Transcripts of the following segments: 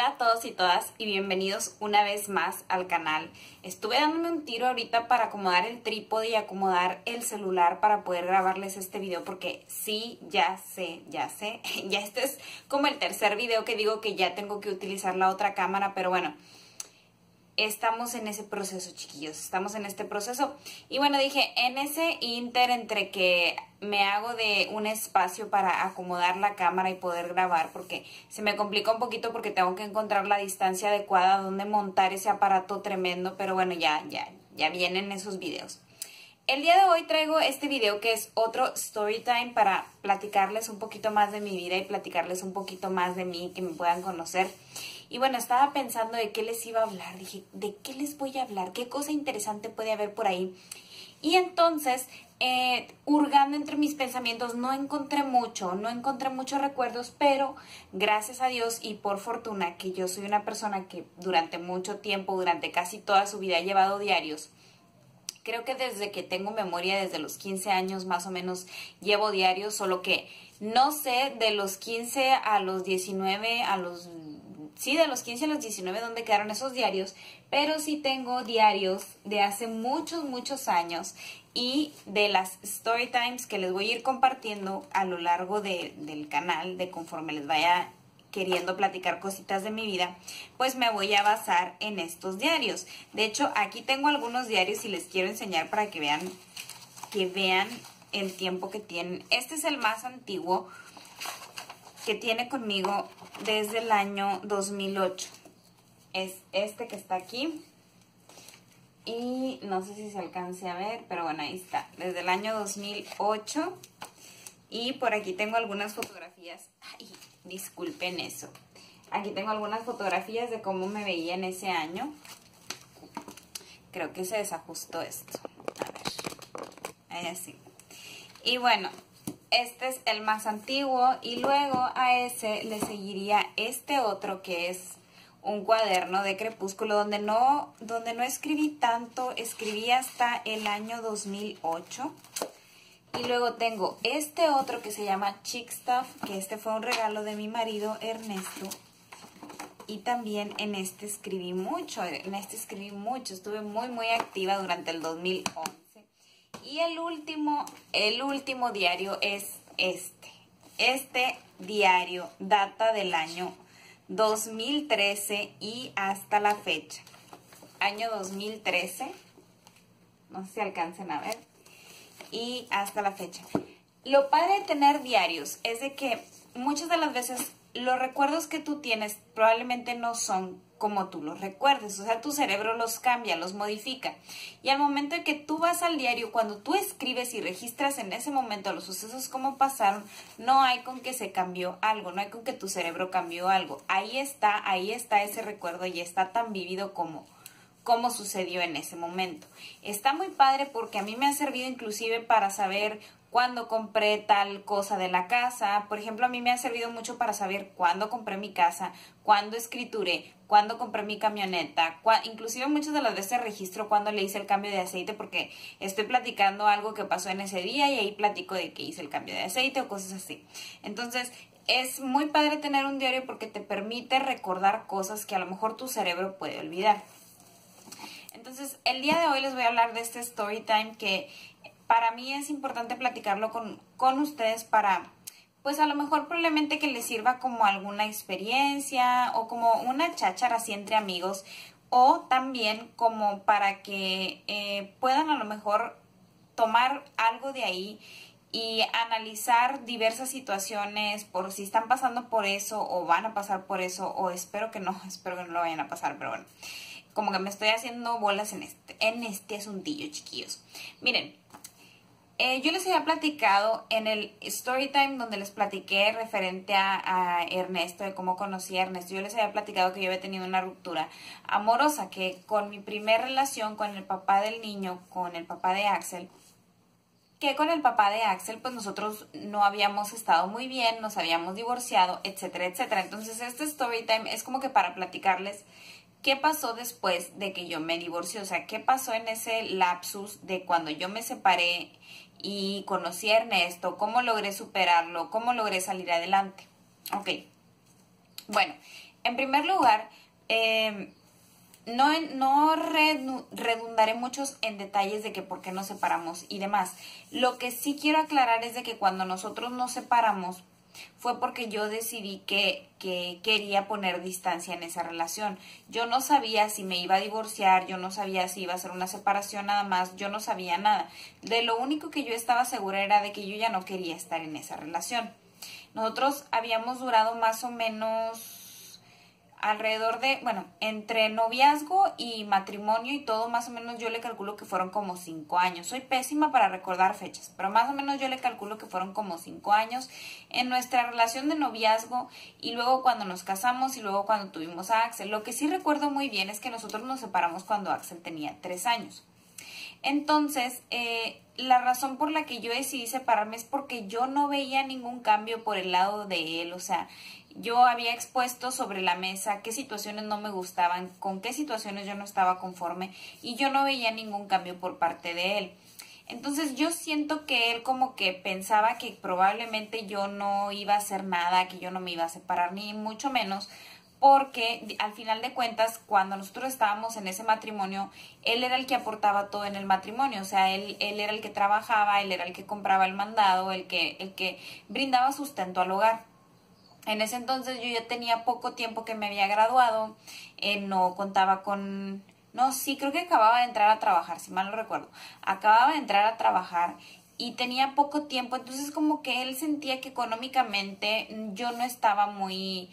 Hola a todos y todas y bienvenidos una vez más al canal. Estuve dándome un tiro ahorita para acomodar el trípode y acomodar el celular para poder grabarles este video porque sí, ya sé, ya este es como el tercer video que digo que ya tengo que utilizar la otra cámara, pero bueno, estamos en ese proceso, chiquillos, estamos en este proceso. Y bueno, dije, en ese inter entre que me hago de un espacio para acomodar la cámara y poder grabar, porque se me complica un poquito porque tengo que encontrar la distancia adecuada donde montar ese aparato tremendo, pero bueno, ya vienen esos videos. El día de hoy traigo este video que es otro story time para platicarles un poquito más de mi vida y platicarles un poquito más de mí, que me puedan conocer. Y bueno, estaba pensando de qué les iba a hablar, dije, ¿de qué les voy a hablar? ¿Qué cosa interesante puede haber por ahí? Y entonces, hurgando entre mis pensamientos, no encontré muchos recuerdos, pero gracias a Dios y por fortuna que yo soy una persona que durante mucho tiempo, durante casi toda su vida ha llevado diarios. Creo que desde que tengo memoria, desde los 15 años más o menos, llevo diarios, solo que no sé de los 15 a los 19, sí, de los 15 a los 19 donde quedaron esos diarios, pero sí tengo diarios de hace muchos años y de las story times que les voy a ir compartiendo a lo largo del canal, de conforme les vaya queriendo platicar cositas de mi vida, pues me voy a basar en estos diarios. De hecho, aquí tengo algunos diarios y les quiero enseñar para que vean, el tiempo que tienen. Este es el más antiguo que tiene conmigo desde el año 2008. Es este que está aquí. Y no sé si se alcance a ver, pero bueno, ahí está. Desde el año 2008. Y por aquí tengo algunas fotografías. Ay, disculpen eso. Aquí tengo algunas fotografías de cómo me veía en ese año. Creo que se desajustó esto. A ver. Ahí así. Y bueno, este es el más antiguo y luego a ese le seguiría este otro que es un cuaderno de crepúsculo donde no escribí tanto, escribí hasta el año 2008. Y luego tengo este otro que se llama Chick Stuff, que este fue un regalo de mi marido Ernesto. Y también en este escribí mucho, estuve muy activa durante el 2011. Y el último diario es este. Este diario data del año 2013 y hasta la fecha. Año 2013. No sé si alcancen a ver. Y hasta la fecha. Lo padre de tener diarios es de que muchas de las veces los recuerdos que tú tienes probablemente no son como tú los recuerdes, o sea, tu cerebro los cambia, los modifica. Y al momento de que tú vas al diario, cuando tú escribes y registras en ese momento los sucesos como pasaron, no hay con que se cambió algo, no hay con que tu cerebro cambió algo. Ahí está ese recuerdo y está tan vívido como sucedió en ese momento. Está muy padre porque a mí me ha servido inclusive para saber cuándo compré tal cosa de la casa. Por ejemplo, a mí me ha servido mucho para saber cuándo compré mi casa, cuándo escrituré, cuándo compré mi camioneta, inclusive muchas de las veces registro cuándo le hice el cambio de aceite porque estoy platicando algo que pasó en ese día y ahí platico de que hice el cambio de aceite o cosas así. Entonces, es muy padre tener un diario porque te permite recordar cosas que a lo mejor tu cerebro puede olvidar. Entonces, el día de hoy les voy a hablar de este story time que para mí es importante platicarlo con ustedes para, pues a lo mejor probablemente que les sirva como alguna experiencia o como una cháchara así entre amigos o también como para que puedan a lo mejor tomar algo de ahí y analizar diversas situaciones por si están pasando por eso o van a pasar por eso o espero que no lo vayan a pasar, pero bueno, como que me estoy haciendo bolas en este asuntillo, chiquillos. Miren. Yo les había platicado en el story time donde les platiqué referente a Ernesto, de cómo conocí a Ernesto. Yo les había platicado que yo había tenido una ruptura amorosa, que con mi primer relación con el papá del niño, con el papá de Axel, pues nosotros no habíamos estado muy bien, nos habíamos divorciado, etcétera, etcétera. Entonces este story time es como que para platicarles ¿qué pasó después de que yo me divorcié? O sea, ¿qué pasó en ese lapsus de cuando yo me separé y conocí a Ernesto? ¿Cómo logré superarlo? ¿Cómo logré salir adelante? Ok. Bueno, en primer lugar, no redundaré muchos en detalles de que por qué nos separamos y demás. Lo que sí quiero aclarar es de que cuando nosotros nos separamos fue porque yo decidí que quería poner distancia en esa relación. Yo no sabía si me iba a divorciar, yo no sabía si iba a ser una separación nada más, yo no sabía nada. De lo único que yo estaba segura era de que yo ya no quería estar en esa relación. Nosotros habíamos durado más o menos alrededor de, bueno, entre noviazgo y matrimonio y todo, más o menos yo le calculo que fueron como 5 años. Soy pésima para recordar fechas, pero más o menos yo le calculo que fueron como 5 años en nuestra relación de noviazgo y luego cuando nos casamos y luego cuando tuvimos a Axel. Lo que sí recuerdo muy bien es que nosotros nos separamos cuando Axel tenía 3 años. Entonces, la razón por la que yo decidí separarme es porque yo no veía ningún cambio por el lado de él. O sea, yo había expuesto sobre la mesa qué situaciones no me gustaban, con qué situaciones yo no estaba conforme y yo no veía ningún cambio por parte de él. Entonces yo siento que él como que pensaba que probablemente yo no iba a hacer nada, que yo no me iba a separar ni mucho menos, porque al final de cuentas cuando nosotros estábamos en ese matrimonio, él era el que aportaba todo en el matrimonio. O sea, él era el que trabajaba, él era el que compraba el mandado, el que brindaba sustento al hogar. En ese entonces yo ya tenía poco tiempo que me había graduado, no contaba con... No, sí, creo que acababa de entrar a trabajar, si mal no recuerdo. Acababa de entrar a trabajar y tenía poco tiempo, entonces como que él sentía que económicamente yo no estaba muy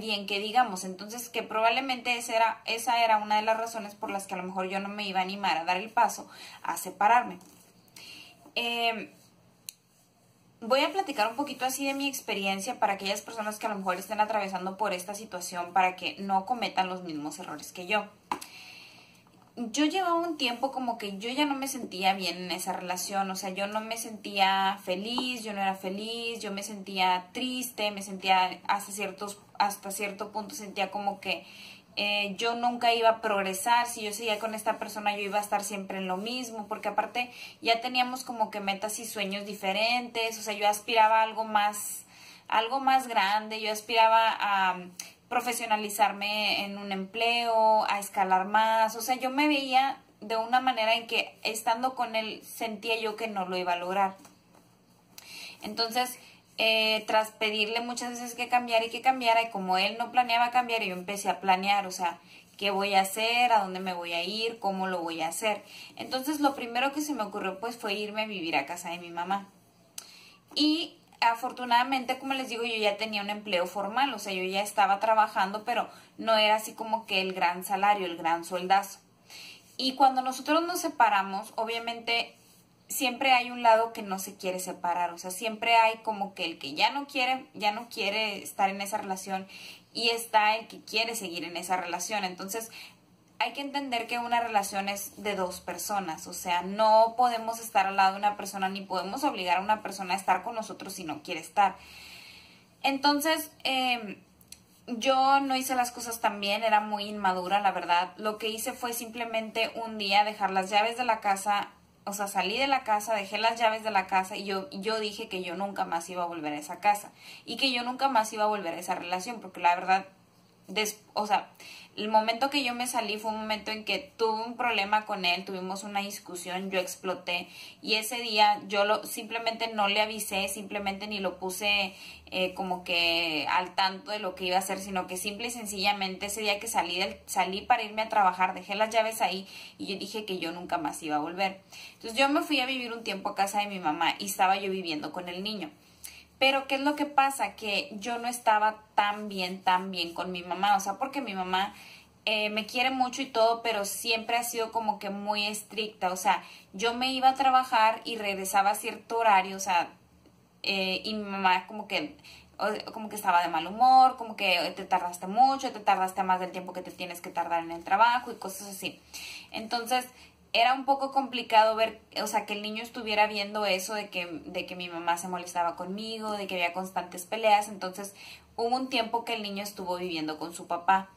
bien, que digamos. Entonces que probablemente esa era una de las razones por las que a lo mejor yo no me iba a animar a dar el paso a separarme. Voy a platicar un poquito así de mi experiencia para aquellas personas que a lo mejor estén atravesando por esta situación, para que no cometan los mismos errores que yo. Yo llevaba un tiempo como que yo ya no me sentía bien en esa relación. O sea, yo no me sentía feliz, yo no era feliz, yo me sentía triste, me sentía hasta cierto punto, sentía como que yo nunca iba a progresar. Si yo seguía con esta persona yo iba a estar siempre en lo mismo, porque aparte ya teníamos como que metas y sueños diferentes. O sea, yo aspiraba a algo más grande, yo aspiraba a profesionalizarme en un empleo, a escalar más. O sea, yo me veía de una manera en que estando con él sentía yo que no lo iba a lograr. Entonces, tras pedirle muchas veces que cambiara y que cambiara, y como él no planeaba cambiar, yo empecé a planear, o sea, ¿qué voy a hacer? ¿A dónde me voy a ir? ¿Cómo lo voy a hacer? Entonces lo primero que se me ocurrió pues fue irme a vivir a casa de mi mamá. Y afortunadamente, como les digo, yo ya tenía un empleo formal, o sea, yo ya estaba trabajando, pero no era así como que el gran salario, el gran sueldazo. Y cuando nosotros nos separamos, obviamente siempre hay un lado que no se quiere separar. O sea, siempre hay como que el que ya no quiere estar en esa relación y está el que quiere seguir en esa relación. Entonces, hay que entender que una relación es de 2 personas. O sea, no podemos estar al lado de una persona ni podemos obligar a una persona a estar con nosotros si no quiere estar. Entonces, yo no hice las cosas tan bien, era muy inmadura, la verdad. Lo que hice fue simplemente un día dejar las llaves de la casa. O sea, salí de la casa, dejé las llaves de la casa y yo dije que yo nunca más iba a volver a esa casa y que yo nunca más iba a volver a esa relación, porque la verdad, o sea, el momento que yo me salí fue un momento en que tuve un problema con él, tuvimos una discusión, yo exploté y ese día yo simplemente no le avisé, simplemente ni lo puse como que al tanto de lo que iba a hacer, sino que simple y sencillamente ese día que salí para irme a trabajar, dejé las llaves ahí y yo dije que yo nunca más iba a volver. Entonces yo me fui a vivir un tiempo a casa de mi mamá y estaba yo viviendo con el niño. Pero ¿qué es lo que pasa? Que yo no estaba tan bien con mi mamá. O sea, porque mi mamá me quiere mucho y todo, pero siempre ha sido como que muy estricta. O sea, yo me iba a trabajar y regresaba a cierto horario, o sea, y mi mamá como que estaba de mal humor, como que te tardaste mucho, te tardaste más del tiempo que te tienes que tardar en el trabajo y cosas así. Entonces era un poco complicado ver, o sea, que el niño estuviera viendo eso de que mi mamá se molestaba conmigo, de que había constantes peleas. Entonces hubo un tiempo que el niño estuvo viviendo con su papá.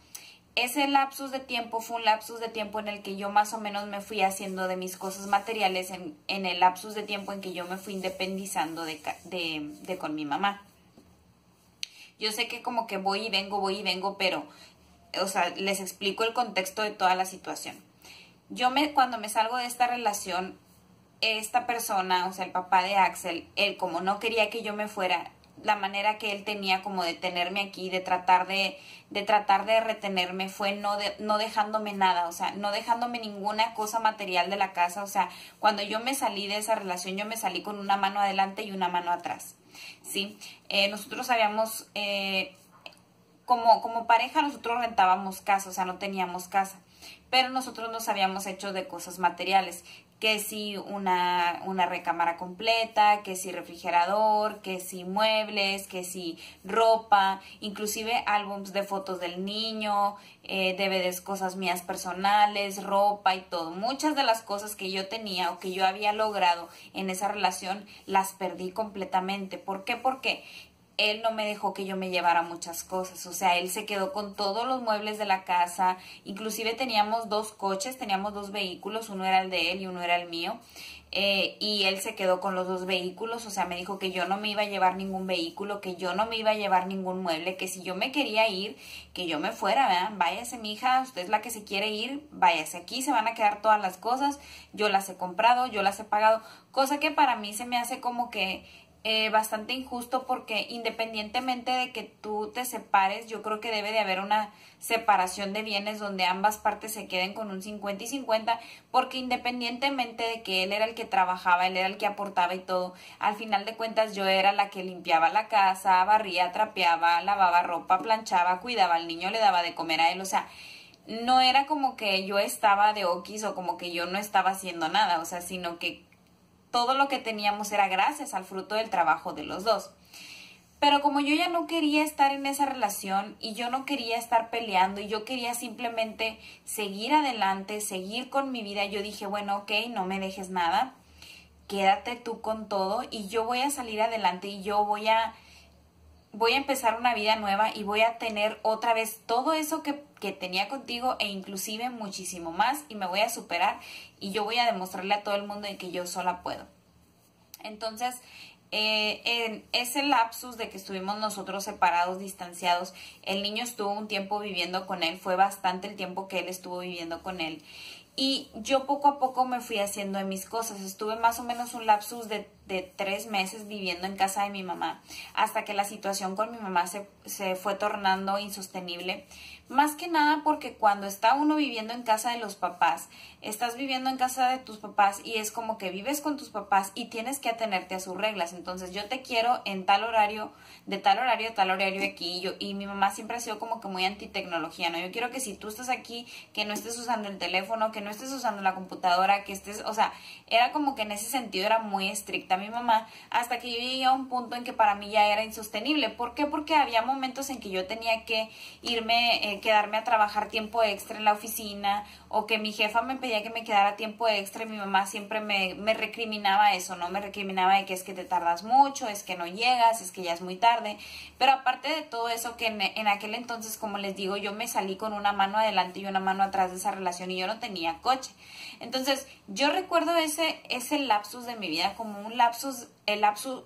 Ese lapsus de tiempo fue un lapsus de tiempo en el que yo más o menos me fui haciendo de mis cosas materiales, en el lapsus de tiempo en que yo me fui independizando de con mi mamá. Yo sé que como que voy y vengo, pero, o sea, les explico el contexto de toda la situación. Yo cuando me salgo de esta relación, esta persona, o sea, el papá de Axel, él como no quería que yo me fuera, la manera que él tenía como de tenerme aquí, de tratar de retenerme, fue no dejándome nada, o sea, no dejándome ninguna cosa material de la casa. O sea, cuando yo me salí de esa relación, yo me salí con una mano adelante y una mano atrás, ¿sí? Nosotros habíamos, como pareja, nosotros rentábamos casa, o sea, no teníamos casa. Pero nosotros nos habíamos hecho de cosas materiales, que si una recámara completa, que si refrigerador, que si muebles, que si ropa, inclusive álbums de fotos del niño, DVDs, cosas mías personales, ropa y todo. Muchas de las cosas que yo tenía o que yo había logrado en esa relación las perdí completamente. ¿Por qué? Porque él no me dejó que yo me llevara muchas cosas, o sea, él se quedó con todos los muebles de la casa, inclusive teníamos dos coches, teníamos dos vehículos, uno era el de él y uno era el mío, y él se quedó con los dos vehículos, o sea, me dijo que yo no me iba a llevar ningún vehículo, que yo no me iba a llevar ningún mueble, que si yo me quería ir, que yo me fuera, ¿verdad? Váyase, mija, usted es la que se quiere ir, váyase, aquí se van a quedar todas las cosas, yo las he comprado, yo las he pagado, cosa que para mí se me hace como que bastante injusto, porque independientemente de que tú te separes, yo creo que debe de haber una separación de bienes donde ambas partes se queden con un 50 y 50, porque independientemente de que él era el que trabajaba, él era el que aportaba y todo, al final de cuentas yo era la que limpiaba la casa, barría, trapeaba, lavaba ropa, planchaba, cuidaba al niño, le daba de comer a él, o sea, no era como que yo estaba de oquis o como que yo no estaba haciendo nada, o sea, sino que todo lo que teníamos era gracias al fruto del trabajo de los dos. Pero como yo ya no quería estar en esa relación y yo no quería estar peleando y yo quería simplemente seguir adelante, seguir con mi vida, yo dije, bueno, ok, no me dejes nada, quédate tú con todo y yo voy a salir adelante y yo voy a empezar una vida nueva y voy a tener otra vez todo eso que tenía contigo e inclusive muchísimo más, y me voy a superar y yo voy a demostrarle a todo el mundo de que yo sola puedo. Entonces, en ese lapsus de que estuvimos nosotros separados, distanciados, el niño estuvo un tiempo viviendo con él, fue bastante el tiempo que él estuvo viviendo con él. Y yo poco a poco me fui haciendo de mis cosas. Estuve más o menos un lapsus de 3 meses viviendo en casa de mi mamá, hasta que la situación con mi mamá se fue tornando insostenible. Más que nada porque cuando está uno viviendo en casa de los papás, estás viviendo en casa de tus papás y es como que vives con tus papás y tienes que atenerte a sus reglas. Entonces, yo te quiero en tal horario, de tal horario a tal horario aquí. Y mi mamá siempre ha sido como que muy antitecnología, ¿no? Yo quiero que si tú estás aquí, que no estés usando el teléfono, que no estés usando la computadora, que estés, o sea, era como que en ese sentido era muy estricta mi mamá, hasta que yo llegué a un punto en que para mí ya era insostenible. ¿Por qué? Porque había momentos en que yo tenía que irme, quedarme a trabajar tiempo extra en la oficina, o que mi jefa me pedía que me quedara tiempo extra y mi mamá siempre me recriminaba eso, ¿no? Me recriminaba de que es que te tardas mucho, es que no llegas, es que ya es muy tarde. Pero aparte de todo eso, que en aquel entonces, como les digo, yo me salí con una mano adelante y una mano atrás de esa relación y yo no tenía coche. Entonces, yo recuerdo ese lapsus de mi vida como un lapsus, el lapsus,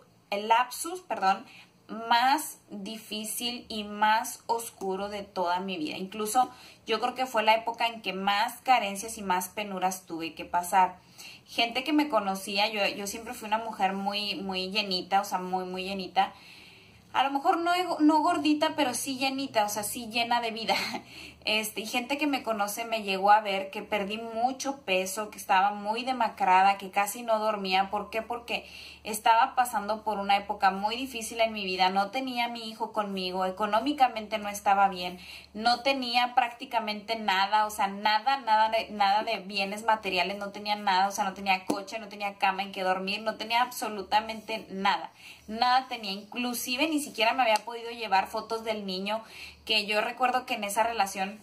más difícil y más oscuro de toda mi vida. Incluso yo creo que fue la época en que más carencias y más penuras tuve que pasar. Gente que me conocía, yo siempre fui una mujer muy, muy llenita, o sea, muy, muy llenita. A lo mejor no gordita, pero sí llenita, o sea, sí llena de vida. Y gente que me conoce me llegó a ver que perdí mucho peso, que estaba muy demacrada, que casi no dormía. ¿Por qué? Porque estaba pasando por una época muy difícil en mi vida. No tenía a mi hijo conmigo, económicamente no estaba bien, no tenía prácticamente nada, o sea, nada de bienes materiales, no tenía nada, o sea, no tenía coche, no tenía cama en que dormir, no tenía absolutamente nada. Nada tenía, inclusive ni siquiera me había podido llevar fotos del niño, que yo recuerdo que en esa relación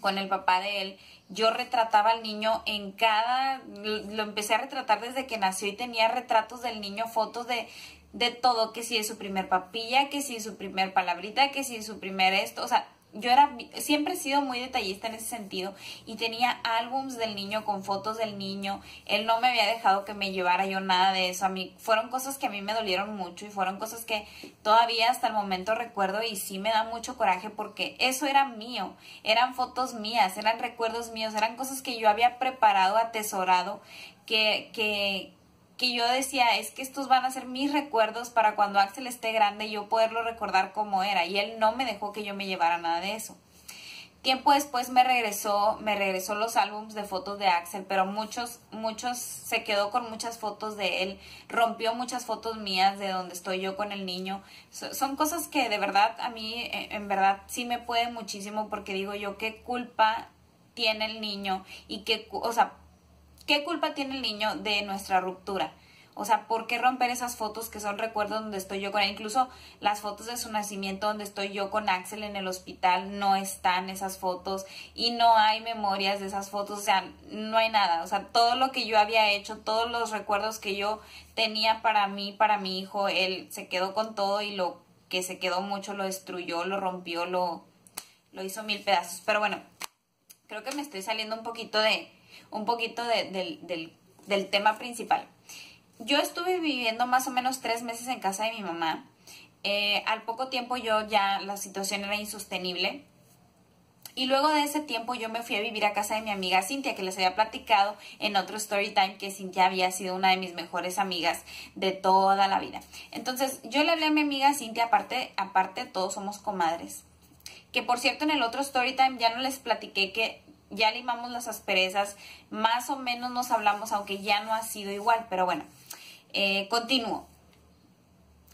con el papá de él, yo retrataba al niño lo empecé a retratar desde que nació y tenía retratos del niño, fotos de todo, que si de su primer papilla, que si de su primer palabrita, que si de su primer esto, o sea, yo era, siempre he sido muy detallista en ese sentido y tenía álbums del niño con fotos del niño. Él no me había dejado que me llevara yo nada de eso. A mí fueron cosas que a mí me dolieron mucho y fueron cosas que todavía hasta el momento recuerdo y sí me da mucho coraje porque eso era mío. Eran fotos mías, eran recuerdos míos, eran cosas que yo había preparado, atesorado, que yo decía, es que estos van a ser mis recuerdos para cuando Axel esté grande yo poderlo recordar como era. Y él no me dejó que yo me llevara nada de eso. Tiempo después me regresó los álbumes de fotos de Axel, pero muchos, se quedó con muchas fotos de él, rompió muchas fotos mías de donde estoy yo con el niño. Son cosas que de verdad a mí, en verdad, sí me puede muchísimo porque digo yo, ¿qué culpa tiene el niño? Y que, o sea, ¿qué culpa tiene el niño de nuestra ruptura? O sea, ¿por qué romper esas fotos que son recuerdos donde estoy yo con él? Incluso las fotos de su nacimiento donde estoy yo con Axel en el hospital, no están esas fotos y no hay memorias de esas fotos. O sea, no hay nada. O sea, todo lo que yo había hecho, todos los recuerdos que yo tenía para mí, para mi hijo, él se quedó con todo y lo que se quedó mucho lo destruyó, lo rompió, lo hizo mil pedazos. Pero bueno, creo que me estoy saliendo un poquito del tema principal. Yo estuve viviendo más o menos 3 meses en casa de mi mamá. Al poco tiempo yo ya, la situación era insostenible. Y luego de ese tiempo yo me fui a vivir a casa de mi amiga Cintia, que les había platicado en otro story time que Cintia había sido una de mis mejores amigas de toda la vida. Entonces yo le hablé a mi amiga Cintia, aparte todos somos comadres. Que por cierto en el otro story time ya no les platiqué que ya limamos las asperezas, más o menos nos hablamos, aunque ya no ha sido igual, pero bueno, continúo.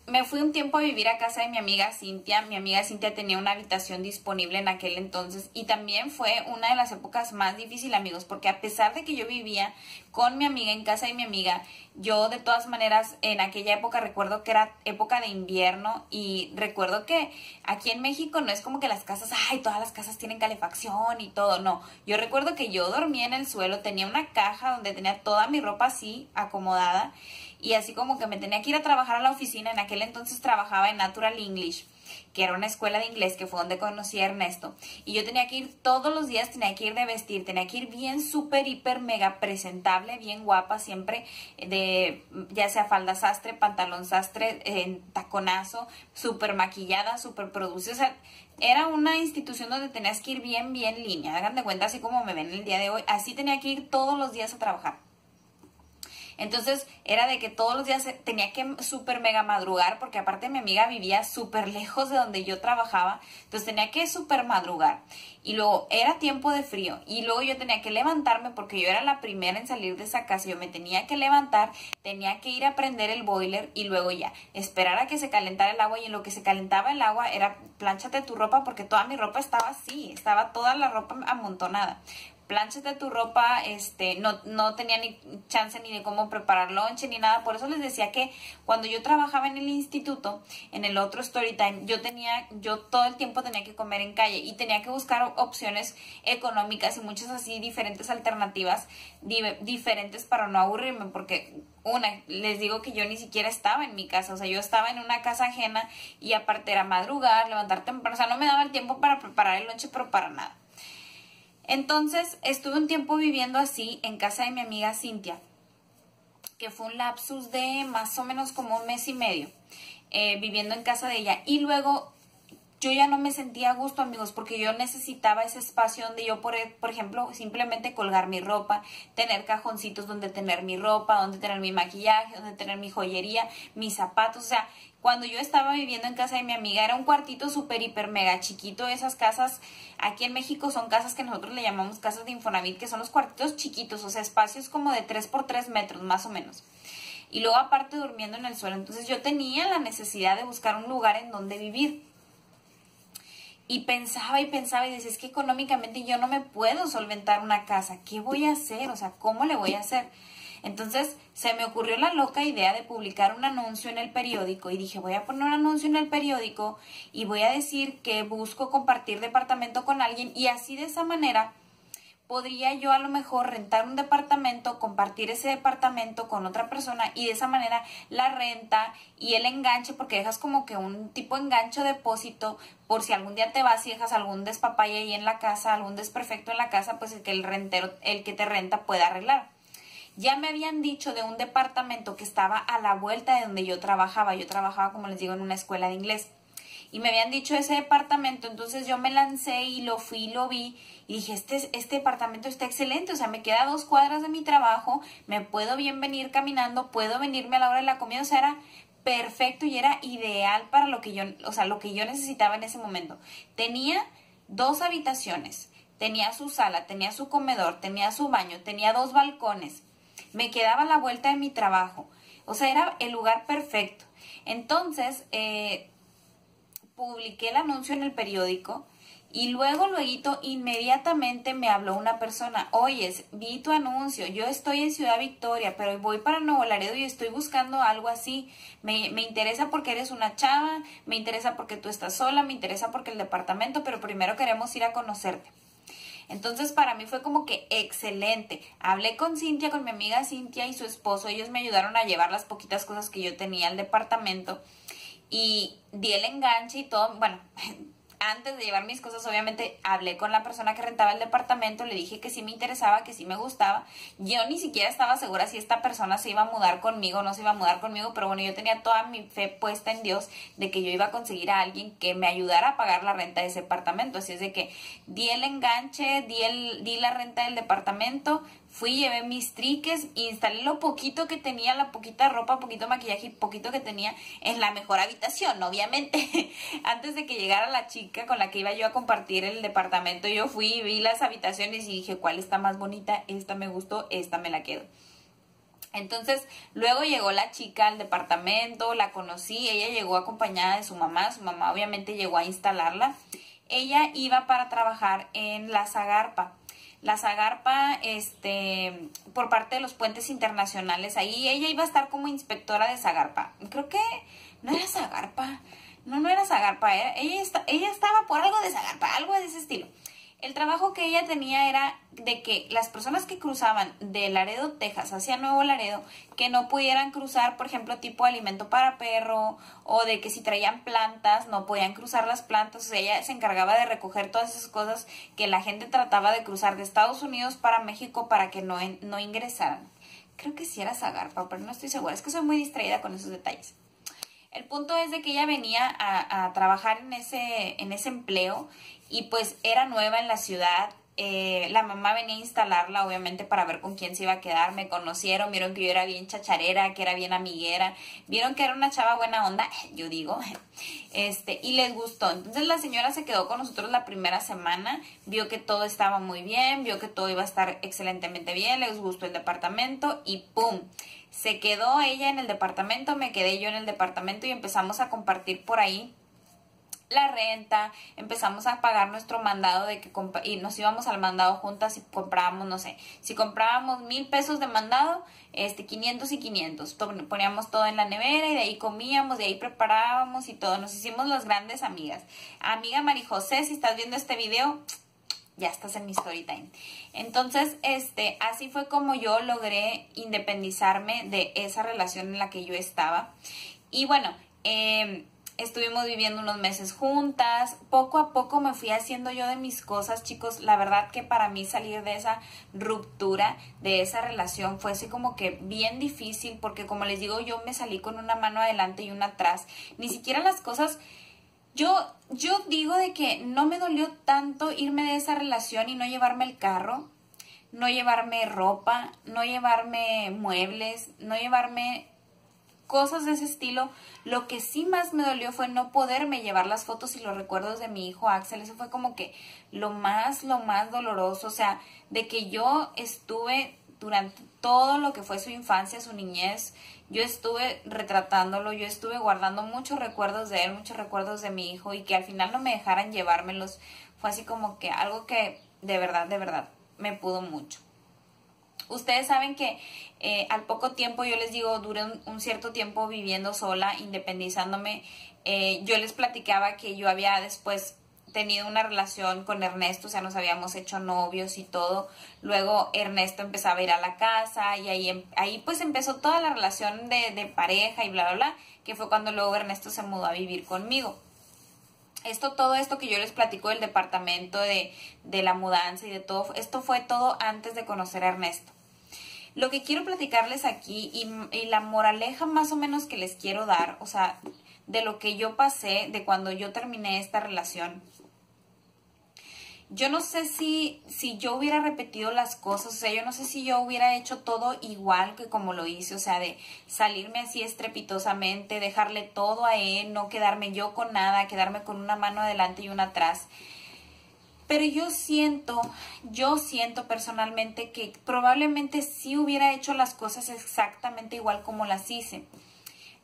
Me fui un tiempo a vivir a casa de mi amiga Cintia. Mi amiga Cintia tenía una habitación disponible en aquel entonces y también fue una de las épocas más difíciles, amigos, porque a pesar de que yo vivía con mi amiga en casa de mi amiga, yo de todas maneras en aquella época recuerdo que era época de invierno y recuerdo que aquí en México no es como que las casas, ay, todas las casas tienen calefacción y todo, no. Yo recuerdo que yo dormía en el suelo, tenía una caja donde tenía toda mi ropa así acomodada. Y así como que me tenía que ir a trabajar a la oficina. En aquel entonces trabajaba en Natural English, que era una escuela de inglés, que fue donde conocí a Ernesto. Y yo tenía que ir todos los días, tenía que ir de vestir, tenía que ir bien súper, hiper, mega presentable, bien guapa siempre, de ya sea falda sastre, pantalón sastre, taconazo, súper maquillada, súper produce. O sea, era una institución donde tenías que ir bien, bien línea. Hagan de cuenta, así como me ven el día de hoy, así tenía que ir todos los días a trabajar. Entonces era de que todos los días tenía que súper mega madrugar porque aparte mi amiga vivía súper lejos de donde yo trabajaba. Entonces tenía que súper madrugar y luego era tiempo de frío y luego yo tenía que levantarme porque yo era la primera en salir de esa casa. Yo me tenía que levantar, tenía que ir a prender el boiler y luego ya esperar a que se calentara el agua y en lo que se calentaba el agua era plánchate tu ropa porque toda mi ropa estaba así, estaba toda la ropa amontonada. Plánchate tu ropa, no tenía ni chance ni de cómo preparar lonche ni nada. Por eso les decía que cuando yo trabajaba en el instituto, en el otro story time, yo todo el tiempo tenía que comer en calle y tenía que buscar opciones económicas y muchas así diferentes alternativas, diferentes para no aburrirme, porque les digo que yo ni siquiera estaba en mi casa, o sea, yo estaba en una casa ajena y aparte era madrugar, levantar temprano, o sea, no me daba el tiempo para preparar el lonche, pero para nada. Entonces, estuve un tiempo viviendo así en casa de mi amiga Cintia, que fue un lapsus de más o menos como 1 mes y medio, viviendo en casa de ella. Y luego, yo ya no me sentía a gusto, amigos, porque yo necesitaba ese espacio donde yo, por ejemplo, simplemente colgar mi ropa, tener cajoncitos donde tener mi ropa, donde tener mi maquillaje, donde tener mi joyería, mis zapatos, o sea, cuando yo estaba viviendo en casa de mi amiga, era un cuartito súper, hiper, mega chiquito. Esas casas, aquí en México, son casas que nosotros le llamamos casas de Infonavit, que son los cuartitos chiquitos, o sea, espacios como de 3 por 3 metros, más o menos. Y luego, aparte, durmiendo en el suelo. Entonces, yo tenía la necesidad de buscar un lugar en donde vivir. Y pensaba y pensaba y decía, es que económicamente yo no me puedo solventar una casa. ¿Qué voy a hacer? O sea, ¿cómo le voy a hacer? Entonces se me ocurrió la loca idea de publicar un anuncio en el periódico y dije, voy a poner un anuncio en el periódico y voy a decir que busco compartir departamento con alguien y así de esa manera podría yo a lo mejor rentar un departamento, compartir ese departamento con otra persona y de esa manera la renta y el enganche, porque dejas como que un tipo de enganche o depósito por si algún día te vas y dejas algún despapalle ahí en la casa, algún desperfecto en la casa, pues el que el rentero, el que te renta, pueda arreglar. Ya me habían dicho de un departamento que estaba a la vuelta de donde yo trabajaba. Yo trabajaba, como les digo, en una escuela de inglés. Y me habían dicho ese departamento, entonces yo me lancé y lo fui y lo vi. Y dije, este departamento está excelente, o sea, me queda a 2 cuadras de mi trabajo, me puedo bien venir caminando, puedo venirme a la hora de la comida, o sea, era perfecto y era ideal para lo que yo, o sea, lo que yo necesitaba en ese momento. Tenía 2 habitaciones, tenía su sala, tenía su comedor, tenía su baño, tenía 2 balcones, me quedaba a la vuelta de mi trabajo, o sea, era el lugar perfecto. Entonces, publiqué el anuncio en el periódico y luego inmediatamente me habló una persona. Oye, vi tu anuncio, yo estoy en Ciudad Victoria, pero voy para Nuevo Laredo y estoy buscando algo así. Me interesa porque eres una chava, me interesa porque tú estás sola, me interesa porque el departamento, pero primero queremos ir a conocerte. Entonces para mí fue como que excelente. Hablé con Cintia, con mi amiga Cintia y su esposo. Ellos me ayudaron a llevar las poquitas cosas que yo tenía al departamento. Y di el enganche y todo. Bueno, antes de llevar mis cosas, obviamente, hablé con la persona que rentaba el departamento. Le dije que sí me interesaba, que sí me gustaba. Yo ni siquiera estaba segura si esta persona se iba a mudar conmigo o no se iba a mudar conmigo. Pero bueno, yo tenía toda mi fe puesta en Dios de que yo iba a conseguir a alguien que me ayudara a pagar la renta de ese departamento. Así es de que di el enganche, di la renta del departamento. Fui, llevé mis triques, instalé lo poquito que tenía, la poquita ropa, poquito maquillaje y poquito que tenía en la mejor habitación, obviamente. Antes de que llegara la chica con la que iba yo a compartir el departamento, yo fui y vi las habitaciones y dije, ¿cuál está más bonita? Esta me gustó, esta me la quedo. Entonces, luego llegó la chica al departamento, la conocí, ella llegó acompañada de su mamá obviamente llegó a instalarla. Ella iba para trabajar en la Sagarpa. La Sagarpa, por parte de los puentes internacionales, ahí ella iba a estar como inspectora de Sagarpa. Creo que no era Sagarpa, no era Sagarpa, ella estaba por algo de Sagarpa, algo de ese estilo. El trabajo que ella tenía era de que las personas que cruzaban de Laredo, Texas, hacia Nuevo Laredo, que no pudieran cruzar, por ejemplo, tipo alimento para perro, o de que si traían plantas, no podían cruzar las plantas. O sea, ella se encargaba de recoger todas esas cosas que la gente trataba de cruzar de Estados Unidos para México para que no ingresaran. Creo que sí era Sagarpa, pero no estoy segura. Es que soy muy distraída con esos detalles. El punto es de que ella venía a trabajar en ese empleo y pues era nueva en la ciudad. La mamá venía a instalarla obviamente para ver con quién se iba a quedar. Me conocieron, vieron que yo era bien chacharera, que era bien amiguera, vieron que era una chava buena onda, yo digo, y les gustó. Entonces la señora se quedó con nosotros la primera semana, vio que todo estaba muy bien, vio que todo iba a estar excelentemente bien, les gustó el departamento y ¡pum! Se quedó ella en el departamento, me quedé yo en el departamento y empezamos a compartir por ahí la renta, empezamos a pagar nuestro mandado de que y nos íbamos al mandado juntas y comprábamos, no sé, si comprábamos 1,000 pesos de mandado, 500 y 500, poníamos todo en la nevera y de ahí comíamos, de ahí preparábamos y todo, nos hicimos las grandes amigas. Amiga Marijosé, si estás viendo este video, ya estás en mi story time. Entonces, así fue como yo logré independizarme de esa relación en la que yo estaba. Y bueno, estuvimos viviendo unos meses juntas. Poco a poco me fui haciendo yo de mis cosas, chicos. La verdad que para mí salir de esa ruptura, de esa relación, fue así como que bien difícil. Porque como les digo, yo me salí con una mano adelante y una atrás. Ni siquiera las cosas... Yo digo de que no me dolió tanto irme de esa relación y no llevarme el carro, no llevarme ropa, no llevarme muebles, no llevarme cosas de ese estilo. Lo que sí más me dolió fue no poderme llevar las fotos y los recuerdos de mi hijo Axel. Eso fue como que lo más doloroso, o sea, de que yo estuve durante todo lo que fue su infancia, su niñez, yo estuve retratándolo, yo estuve guardando muchos recuerdos de él, muchos recuerdos de mi hijo y que al final no me dejaran llevármelos. Fue así como que algo que de verdad, me pudo mucho. Ustedes saben que al poco tiempo, yo les digo, duré un cierto tiempo viviendo sola, independizándome. Yo les platicaba que yo había después tenido una relación con Ernesto, o sea, nos habíamos hecho novios y todo. Luego Ernesto empezaba a ir a la casa y ahí pues empezó toda la relación de pareja y bla, bla, bla, que fue cuando luego Ernesto se mudó a vivir conmigo. Todo esto que yo les platico del departamento, de la mudanza y de todo, esto fue todo antes de conocer a Ernesto. Lo que quiero platicarles aquí y la moraleja más o menos que les quiero dar, o sea, de lo que yo pasé, de cuando yo terminé esta relación. Yo no sé si yo hubiera repetido las cosas, o sea, yo no sé si yo hubiera hecho todo igual que como lo hice, o sea, de salirme así estrepitosamente, dejarle todo a él, no quedarme yo con nada, quedarme con una mano adelante y una atrás. Pero yo siento personalmente que probablemente sí hubiera hecho las cosas exactamente igual como las hice.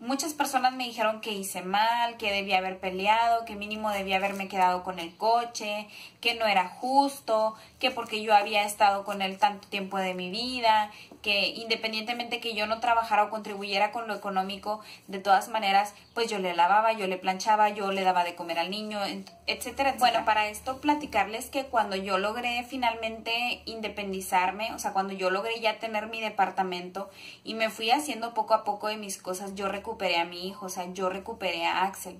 Muchas personas me dijeron que hice mal, que debía haber peleado, que mínimo debía haberme quedado con el coche, que no era justo, que porque yo había estado con él tanto tiempo de mi vida, que independientemente que yo no trabajara o contribuyera con lo económico, de todas maneras, pues yo le lavaba, yo le planchaba, yo le daba de comer al niño, etcétera, etcétera. Bueno, para esto platicarles que cuando yo logré finalmente independizarme, o sea, cuando yo logré ya tener mi departamento y me fui haciendo poco a poco de mis cosas, yo recuperé a mi hijo, o sea, yo recuperé a Axel.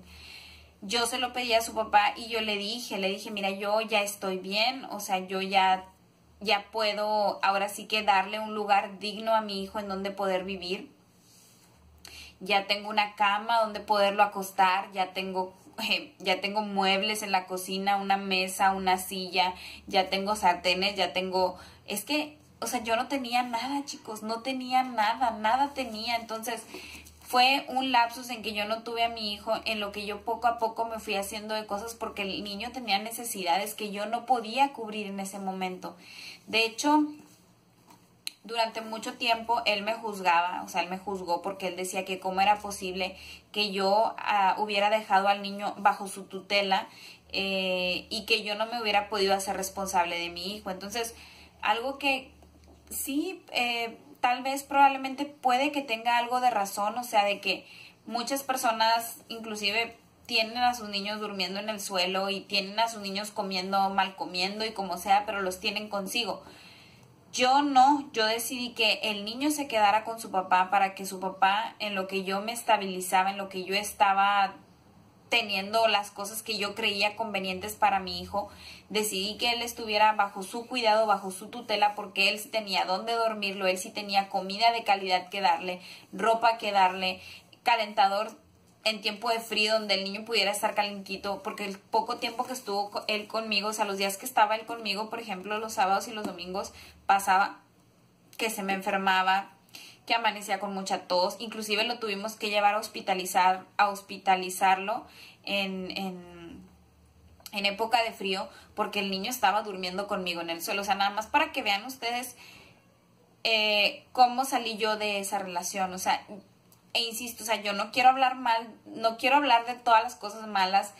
Yo se lo pedí a su papá y yo le dije, mira, yo ya estoy bien, o sea, yo ya puedo ahora sí que darle un lugar digno a mi hijo en donde poder vivir. Ya tengo una cama donde poderlo acostar, ya tengo muebles en la cocina, una mesa, una silla, ya tengo sartenes, ya tengo... Es que, o sea, yo no tenía nada, chicos, no tenía nada, nada tenía, entonces... Fue un lapsus en que yo no tuve a mi hijo, en lo que yo poco a poco me fui haciendo de cosas porque el niño tenía necesidades que yo no podía cubrir en ese momento. De hecho, durante mucho tiempo él me juzgaba, o sea, él me juzgó porque él decía que cómo era posible que yo hubiera dejado al niño bajo su tutela y que yo no me hubiera podido hacer responsable de mi hijo. Entonces, algo que sí... Tal vez probablemente puede que tenga algo de razón, o sea, de que muchas personas inclusive tienen a sus niños durmiendo en el suelo y tienen a sus niños comiendo, mal comiendo y como sea, pero los tienen consigo. Yo no, yo decidí que el niño se quedara con su papá para que su papá, en lo que yo me estabilizaba, en lo que yo estaba teniendo las cosas que yo creía convenientes para mi hijo, decidí que él estuviera bajo su cuidado, bajo su tutela, porque él sí tenía dónde dormirlo, él sí tenía comida de calidad que darle, ropa que darle, calentador en tiempo de frío donde el niño pudiera estar calentito, porque el poco tiempo que estuvo él conmigo, o sea, los días que estaba él conmigo, por ejemplo, los sábados y los domingos, pasaba que se me enfermaba, que amanecía con mucha tos, inclusive lo tuvimos que llevar a hospitalizarlo en época de frío, porque el niño estaba durmiendo conmigo en el suelo. O sea, nada más para que vean ustedes cómo salí yo de esa relación. O sea, e insisto, o sea, yo no quiero hablar mal, no quiero hablar de todas las cosas malas,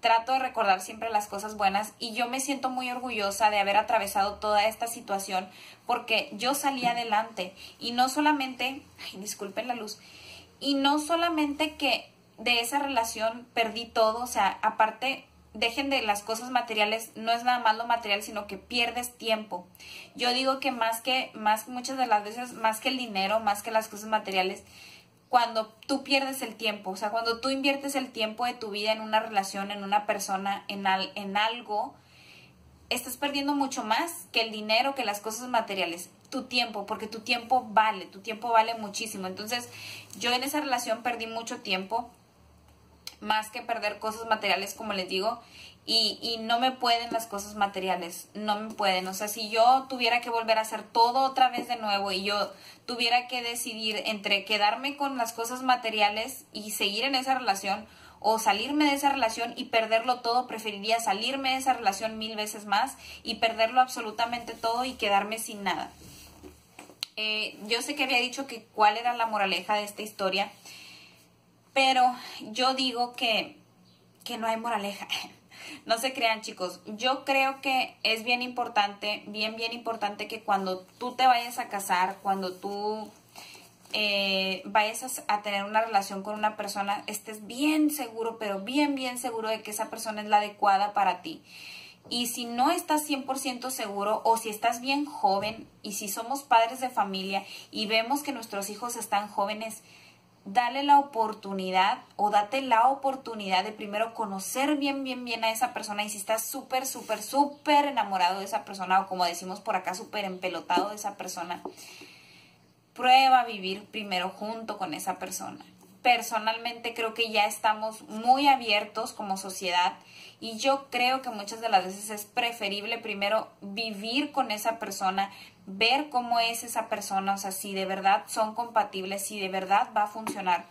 trato de recordar siempre las cosas buenas y yo me siento muy orgullosa de haber atravesado toda esta situación porque yo salí adelante y no solamente, ay, disculpen la luz, y no solamente que de esa relación perdí todo, o sea, aparte, dejen de las cosas materiales, no es nada más lo material, sino que pierdes tiempo. Yo digo que muchas de las veces, más que el dinero, más que las cosas materiales, cuando tú pierdes el tiempo, o sea, cuando tú inviertes el tiempo de tu vida en una relación, en una persona, en algo, estás perdiendo mucho más que el dinero, que las cosas materiales, tu tiempo, porque tu tiempo vale muchísimo. Entonces, yo en esa relación perdí mucho tiempo, más que perder cosas materiales, como les digo, y no me pueden las cosas materiales, no me pueden. O sea, si yo tuviera que volver a hacer todo otra vez de nuevo y yo tuviera que decidir entre quedarme con las cosas materiales y seguir en esa relación o salirme de esa relación y perderlo todo, preferiría salirme de esa relación 1000 veces más y perderlo absolutamente todo y quedarme sin nada. Yo sé que había dicho que cuál era la moraleja de esta historia, pero yo digo que no hay moraleja. No se crean, chicos. Yo creo que es bien importante, bien importante que cuando tú te vayas a casar, cuando tú vayas a tener una relación con una persona, estés bien seguro, pero bien seguro de que esa persona es la adecuada para ti. Y si no estás 100% seguro, o si estás bien joven, y si somos padres de familia y vemos que nuestros hijos están jóvenes, dale la oportunidad o date la oportunidad de primero conocer bien a esa persona. Y si estás súper enamorado de esa persona, o como decimos por acá, súper empelotado de esa persona, prueba a vivir primero junto con esa persona. Personalmente creo que ya estamos muy abiertos como sociedad, y yo creo que muchas de las veces es preferible primero vivir con esa persona, ver cómo es esa persona, o sea, si de verdad son compatibles, si de verdad va a funcionar.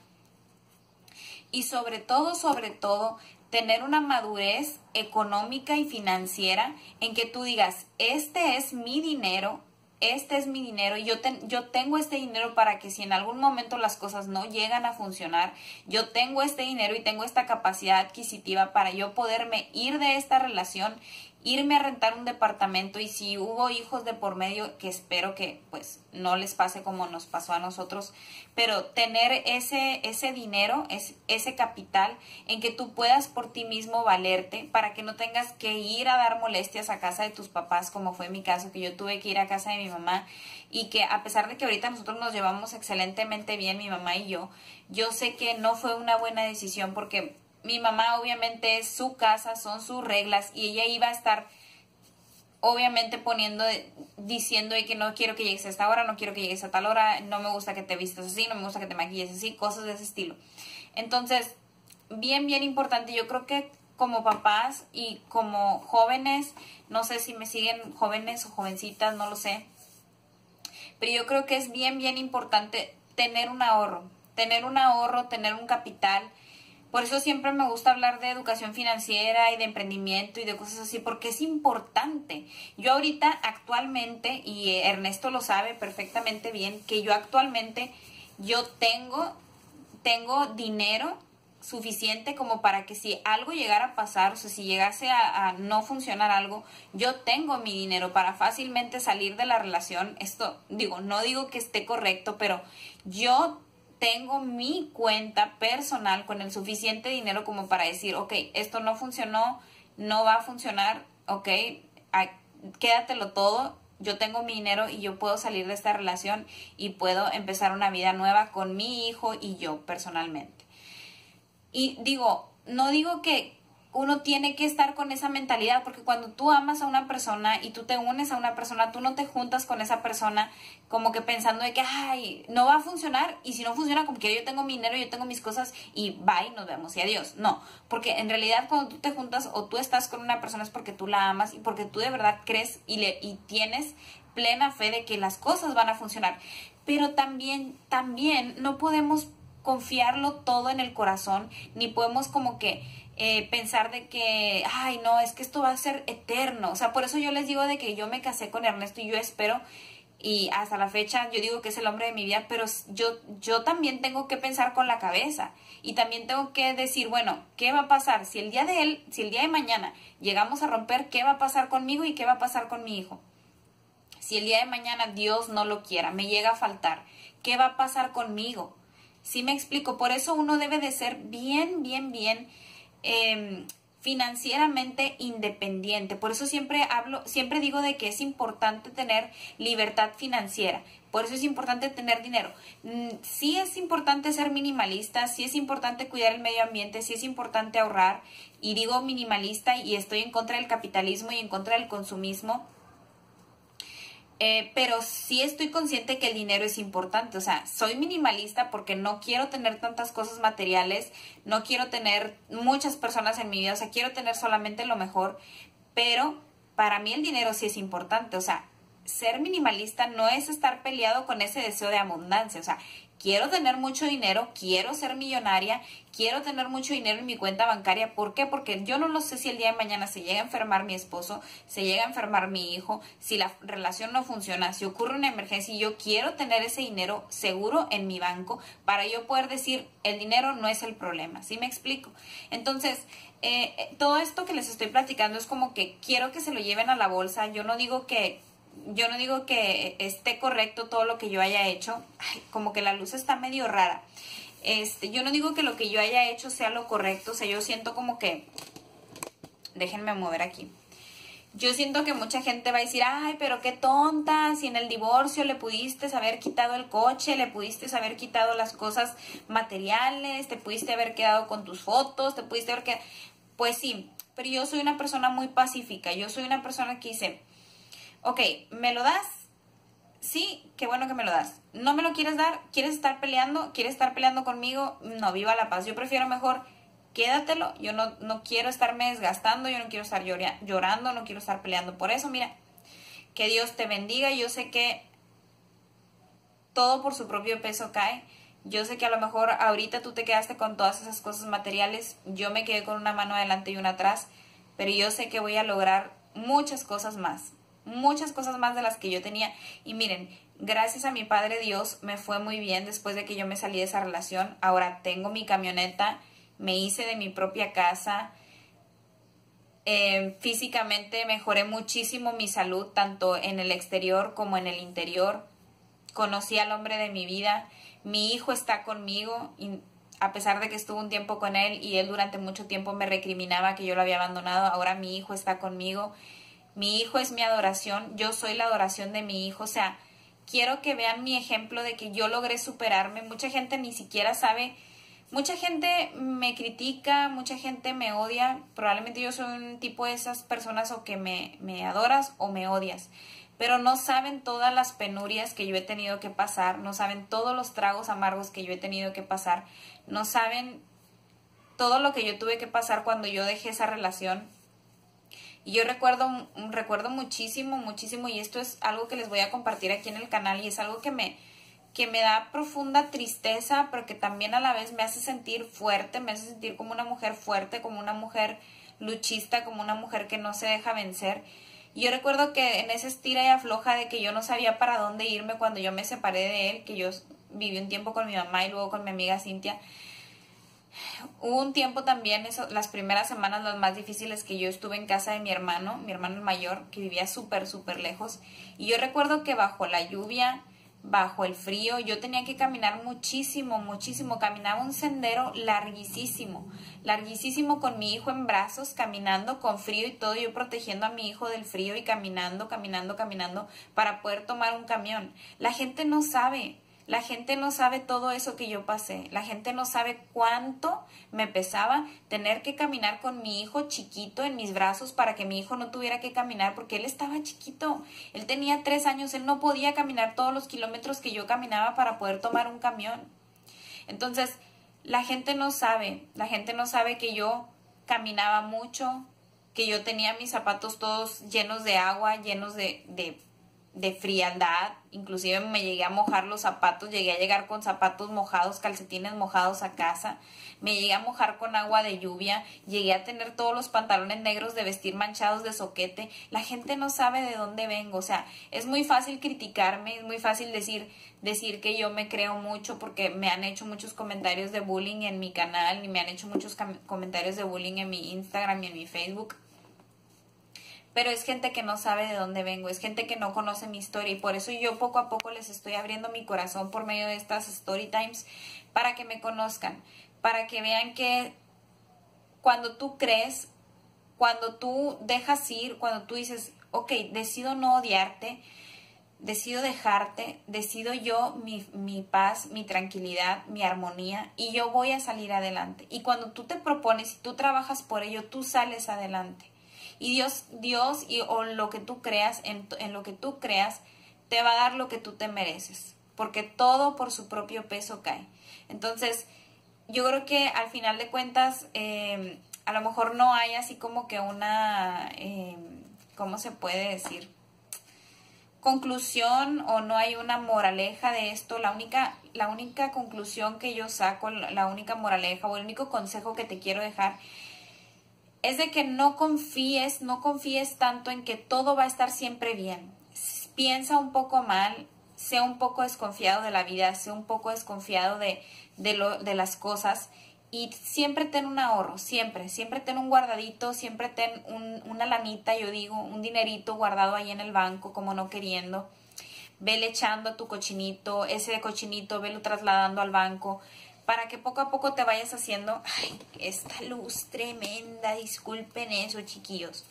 Y sobre todo, tener una madurez económica y financiera en que tú digas, este es mi dinero, yo tengo este dinero para que si en algún momento las cosas no llegan a funcionar, yo tengo este dinero y tengo esta capacidad adquisitiva para yo poderme ir de esta relación, irme a rentar un departamento, y si hubo hijos de por medio, que espero que pues no les pase como nos pasó a nosotros, pero tener ese dinero, ese capital en que tú puedas por ti mismo valerte, para que no tengas que ir a dar molestias a casa de tus papás, como fue mi caso, que yo tuve que ir a casa de mi mamá, y que a pesar de que ahorita nosotros nos llevamos excelentemente bien, mi mamá y yo sé que no fue una buena decisión, porque mi mamá obviamente es su casa, son sus reglas, y ella iba a estar obviamente diciendo que no quiero que llegues a esta hora, no quiero que llegues a tal hora, no me gusta que te vistas así, no me gusta que te maquilles así, cosas de ese estilo. Entonces, bien importante, yo creo que como papás y como jóvenes, no sé si me siguen jóvenes o jovencitas, no lo sé, pero yo creo que es bien importante tener un ahorro, tener un capital. Por eso siempre me gusta hablar de educación financiera y de emprendimiento y de cosas así, porque es importante. Yo ahorita actualmente, y Ernesto lo sabe perfectamente bien, que yo actualmente tengo dinero suficiente como para que si algo llegara a pasar, o sea, si llegase a no funcionar algo, yo tengo mi dinero para fácilmente salir de la relación. Esto, digo, no digo que esté correcto, pero yo tengo mi cuenta personal con el suficiente dinero como para decir, ok, esto no funcionó, no va a funcionar, ok, quédatelo todo, yo tengo mi dinero y yo puedo salir de esta relación y puedo empezar una vida nueva con mi hijo y yo personalmente. Y digo, no digo que uno tiene que estar con esa mentalidad, porque cuando tú amas a una persona y tú te unes a una persona, tú no te juntas con esa persona como que pensando de que, ay, no va a funcionar, y si no funciona, como que yo tengo mi dinero, yo tengo mis cosas, y bye, nos vemos y adiós. No, porque en realidad cuando tú te juntas o tú estás con una persona es porque tú la amas y porque tú de verdad crees y tienes plena fe de que las cosas van a funcionar. Pero también no podemos confiarlo todo en el corazón, ni podemos como que pensar de que, ay, no, es que esto va a ser eterno. O sea, por eso yo les digo de que yo me casé con Ernesto, y yo espero, y hasta la fecha yo digo que es el hombre de mi vida, pero yo también tengo que pensar con la cabeza, y también tengo que decir, bueno, ¿qué va a pasar? Si el día de mañana llegamos a romper, ¿qué va a pasar conmigo y qué va a pasar con mi hijo? Si el día de mañana, Dios no lo quiera, me llega a faltar, ¿qué va a pasar conmigo? ¿Sí me explico? Por eso uno debe de ser bien financieramente independiente. Por eso siempre digo de que es importante tener libertad financiera. Por eso es importante tener dinero. Sí es importante ser minimalista, sí es importante cuidar el medio ambiente, sí es importante ahorrar. Y digo minimalista y estoy en contra del capitalismo y en contra del consumismo. Pero sí estoy consciente que el dinero es importante. O sea, soy minimalista porque no quiero tener tantas cosas materiales, no quiero tener muchas personas en mi vida, o sea, quiero tener solamente lo mejor, pero para mí el dinero sí es importante. O sea, ser minimalista no es estar peleado con ese deseo de abundancia. O sea, quiero tener mucho dinero, quiero ser millonaria, quiero tener mucho dinero en mi cuenta bancaria. ¿Por qué? Porque yo no lo sé si el día de mañana se llega a enfermar mi esposo, se llega a enfermar mi hijo, si la relación no funciona, si ocurre una emergencia, y yo quiero tener ese dinero seguro en mi banco para yo poder decir, el dinero no es el problema. ¿Sí me explico? Entonces, todo esto que les estoy platicando es como que quiero que se lo lleven a la bolsa. Yo no digo que yo no digo que esté correcto todo lo que yo haya hecho. Ay, como que la luz está medio rara. Yo no digo que lo que yo haya hecho sea lo correcto. O sea, yo siento como que... Déjenme mover aquí. Yo siento que mucha gente va a decir, ay, pero qué tonta, si en el divorcio le pudiste haber quitado el coche, le pudiste haber quitado las cosas materiales, te pudiste haber quedado con tus fotos, te pudiste haber quedado... Pues sí, pero yo soy una persona muy pacífica, yo soy una persona que dice, ok, ¿me lo das? Sí, qué bueno que me lo das. ¿No me lo quieres dar? ¿Quieres estar peleando conmigo? No, viva la paz, yo prefiero mejor... Quédatelo, yo no quiero estarme desgastando, yo no quiero estar llorando, no quiero estar peleando por eso. Mira, que Dios te bendiga. Yo sé que todo por su propio peso cae. Yo sé que a lo mejor ahorita tú te quedaste con todas esas cosas materiales, yo me quedé con una mano adelante y una atrás, pero yo sé que voy a lograr muchas cosas más de las que yo tenía. Y miren, gracias a mi Padre Dios me fue muy bien después de que yo me salí de esa relación. Ahora tengo mi camioneta. Me hice de mi propia casa, físicamente mejoré muchísimo mi salud, tanto en el exterior como en el interior. Conocí al hombre de mi vida, mi hijo está conmigo, y a pesar de que estuve un tiempo con él y él durante mucho tiempo me recriminaba que yo lo había abandonado, ahora mi hijo está conmigo, mi hijo es mi adoración, yo soy la adoración de mi hijo. O sea, quiero que vean mi ejemplo de que yo logré superarme. Mucha gente ni siquiera sabe... Mucha gente me critica, mucha gente me odia. Probablemente yo soy un tipo de esas personas o que me adoras o me odias. Pero no saben todas las penurias que yo he tenido que pasar. No saben todos los tragos amargos que yo he tenido que pasar. No saben todo lo que yo tuve que pasar cuando yo dejé esa relación. Y yo recuerdo muchísimo, muchísimo. Y esto es algo que les voy a compartir aquí en el canal. Y es algo que me da profunda tristeza, pero que también a la vez me hace sentir fuerte, me hace sentir como una mujer fuerte, como una mujer luchista, como una mujer que no se deja vencer. Y yo recuerdo que en esa estira y afloja de que yo no sabía para dónde irme cuando yo me separé de él, que yo viví un tiempo con mi mamá y luego con mi amiga Cintia. Hubo un tiempo también, las primeras semanas las más difíciles, que yo estuve en casa de mi hermano mayor, que vivía súper, súper lejos. Y yo recuerdo que bajo la lluvia... Bajo el frío, yo tenía que caminar muchísimo, muchísimo. Caminaba un sendero larguísimo, larguísimo con mi hijo en brazos, caminando con frío y todo. Yo protegiendo a mi hijo del frío y caminando para poder tomar un camión. La gente no sabe todo eso que yo pasé. La gente no sabe cuánto me pesaba tener que caminar con mi hijo chiquito en mis brazos para que mi hijo no tuviera que caminar, porque él estaba chiquito. Él tenía 3 años, él no podía caminar todos los kilómetros que yo caminaba para poder tomar un camión. Entonces, la gente no sabe que yo caminaba mucho, que yo tenía mis zapatos todos llenos de agua, llenos de frialdad, inclusive me llegué a mojar los zapatos, llegué a llegar con zapatos mojados, calcetines mojados a casa, me llegué a mojar con agua de lluvia, llegué a tener todos los pantalones negros de vestir manchados de soquete. La gente no sabe de dónde vengo. O sea, es muy fácil criticarme, es muy fácil decir que yo me creo mucho, porque me han hecho muchos comentarios de bullying en mi canal y me han hecho muchos comentarios de bullying en mi Instagram y en mi Facebook. Pero es gente que no sabe de dónde vengo, es gente que no conoce mi historia, y por eso yo poco a poco les estoy abriendo mi corazón por medio de estas story times, para que me conozcan, para que vean que cuando tú crees, cuando tú dejas ir, cuando tú dices, ok, decido no odiarte, decido dejarte, decido yo mi paz, mi tranquilidad, mi armonía, y yo voy a salir adelante. Y cuando tú te propones y tú trabajas por ello, tú sales adelante. Y Dios o lo que tú creas, en lo que tú creas, te va a dar lo que tú te mereces. Porque todo por su propio peso cae. Entonces, yo creo que al final de cuentas, a lo mejor no hay así como que una, ¿cómo se puede decir? Conclusión, o no hay una moraleja de esto. La única conclusión que yo saco, la única moraleja o el único consejo que te quiero dejar es de que no confíes tanto en que todo va a estar siempre bien. Piensa un poco mal, sé un poco desconfiado de la vida, sé un poco desconfiado de las cosas, Y siempre ten un ahorro, siempre ten un guardadito, siempre ten una lanita, yo digo, un dinerito guardado ahí en el banco, como no queriendo. Vele echando tu cochinito, ese cochinito, velo trasladando al banco, para que poco a poco te vayas haciendo... Ay, esta luz tremenda, disculpen eso, chiquillos.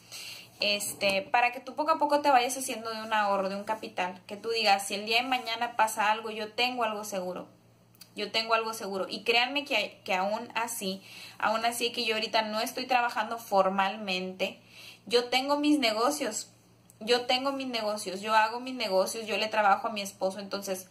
Para que tú poco a poco te vayas haciendo de un ahorro, de un capital, que tú digas, si el día de mañana pasa algo, yo tengo algo seguro. Yo tengo algo seguro. Y créanme que aún así que yo ahorita no estoy trabajando formalmente, yo tengo mis negocios. Yo hago mis negocios, yo le trabajo a mi esposo. Entonces,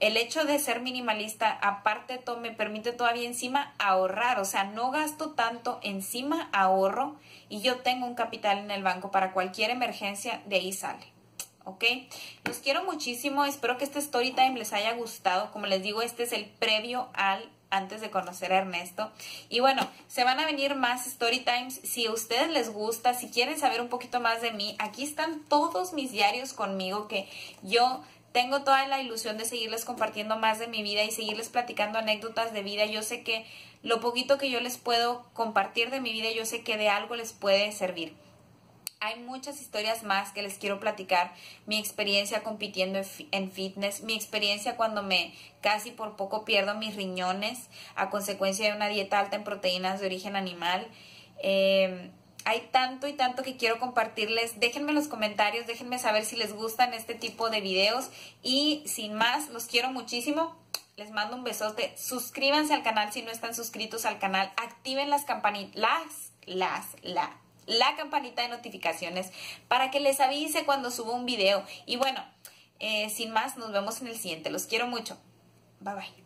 el hecho de ser minimalista, aparte, me permite todavía encima ahorrar. O sea, no gasto tanto, encima ahorro. Y yo tengo un capital en el banco para cualquier emergencia, de ahí sale. ¿Ok? Los quiero muchísimo. Espero que este story time les haya gustado. Como les digo, este es el previo al antes de conocer a Ernesto. Y bueno, se van a venir más story times. Si a ustedes les gusta, si quieren saber un poquito más de mí, aquí están todos mis diarios conmigo, que yo tengo toda la ilusión de seguirles compartiendo más de mi vida y seguirles platicando anécdotas de vida. Yo sé que lo poquito que yo les puedo compartir de mi vida, yo sé que de algo les puede servir. Hay muchas historias más que les quiero platicar. Mi experiencia compitiendo en fitness, mi experiencia cuando casi por poco pierdo mis riñones a consecuencia de una dieta alta en proteínas de origen animal. Hay tanto y tanto que quiero compartirles. Déjenme en los comentarios, déjenme saber si les gustan este tipo de videos. Y sin más, los quiero muchísimo. Les mando un besote. Suscríbanse al canal si no están suscritos al canal. Activen las campanitas. La campanita de notificaciones para que les avise cuando subo un video. Y bueno, sin más, nos vemos en el siguiente. Los quiero mucho. Bye, bye.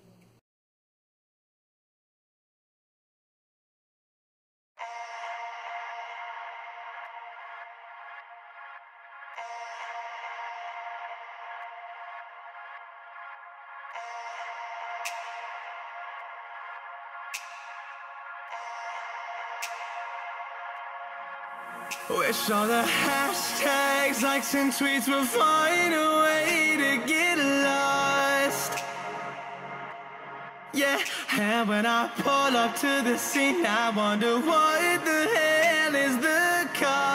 Wish all the hashtags, likes and tweets would find a way to get lost. Yeah, and when I pull up to the scene, I wonder what the hell is the cause.